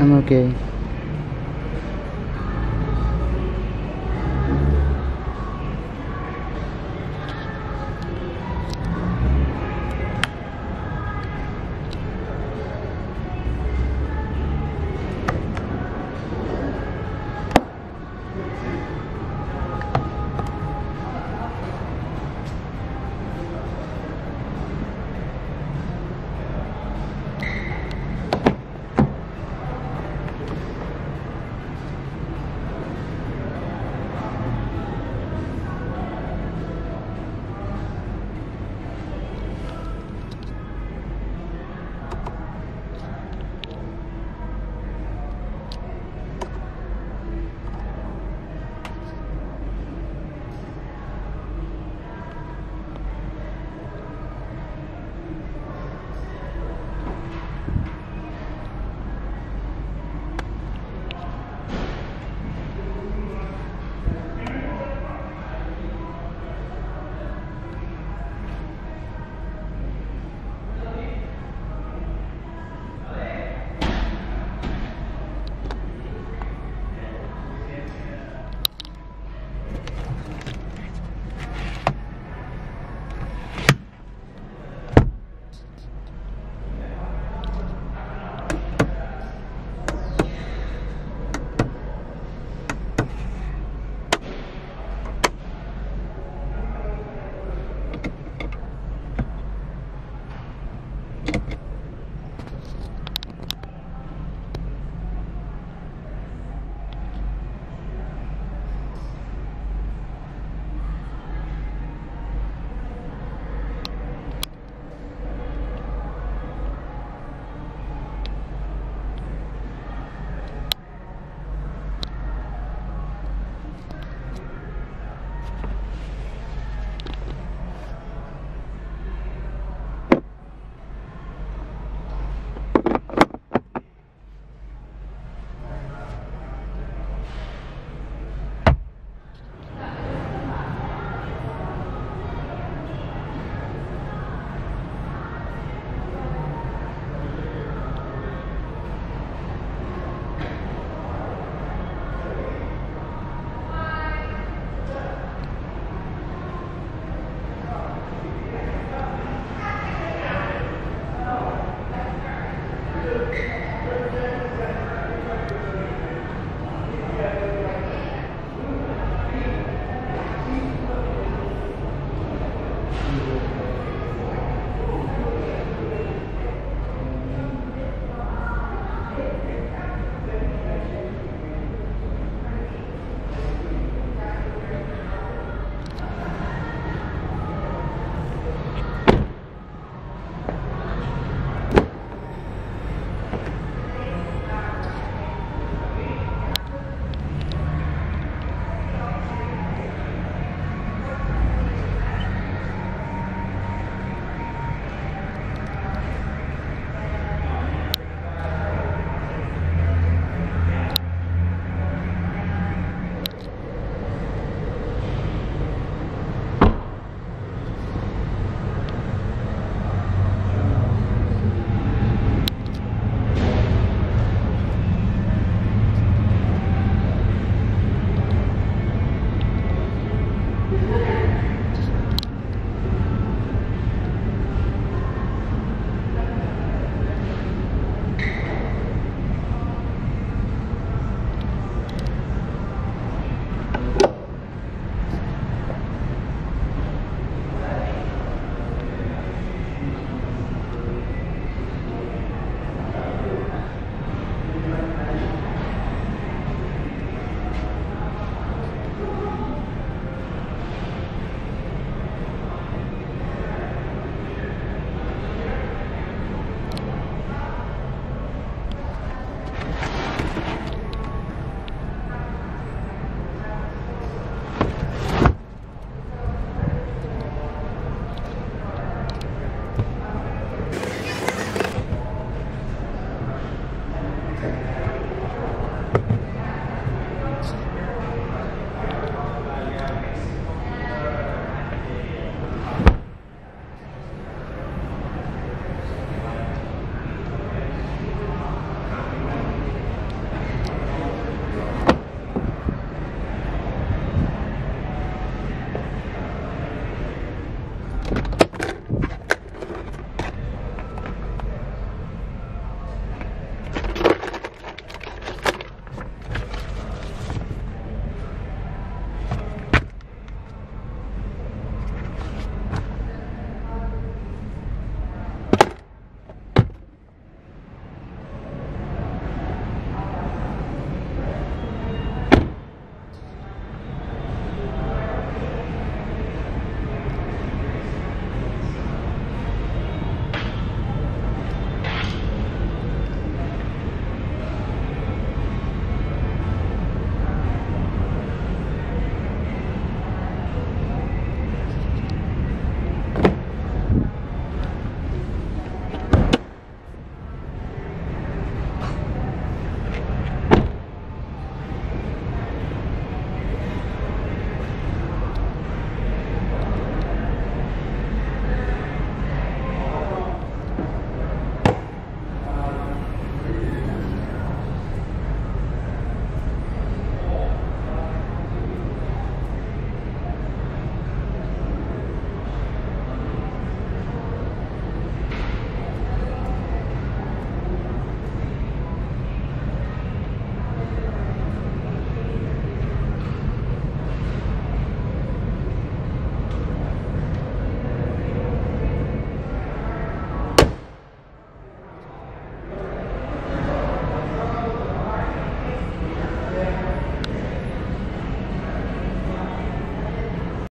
I'm okay. Okay.